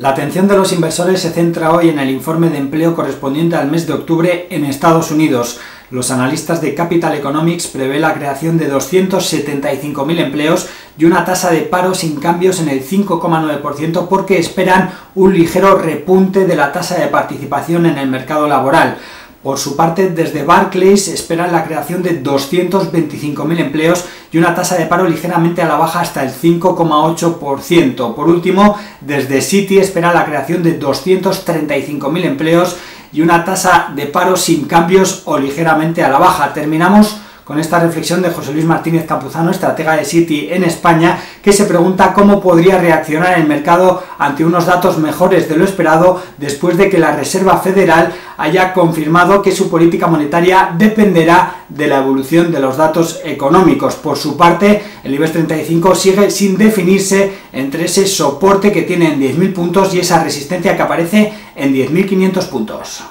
La atención de los inversores se centra hoy en el informe de empleo correspondiente al mes de octubre en Estados Unidos. Los analistas de Capital Economics prevé la creación de 275.000 empleos y una tasa de paro sin cambios en el 5,9% porque esperan un ligero repunte de la tasa de participación en el mercado laboral. Por su parte, desde Barclays esperan la creación de 225.000 empleos y una tasa de paro ligeramente a la baja hasta el 5,8%. Por último, desde Citi esperan la creación de 235.000 empleos y una tasa de paro sin cambios o ligeramente a la baja. Terminamos con esta reflexión de José Luis Martínez Campuzano, estratega de Citi en España, que se pregunta cómo podría reaccionar el mercado ante unos datos mejores de lo esperado después de que la Reserva Federal haya confirmado que su política monetaria dependerá de la evolución de los datos económicos. Por su parte, el Ibex 35 sigue sin definirse entre ese soporte que tiene en 10.000 puntos y esa resistencia que aparece en 10.500 puntos.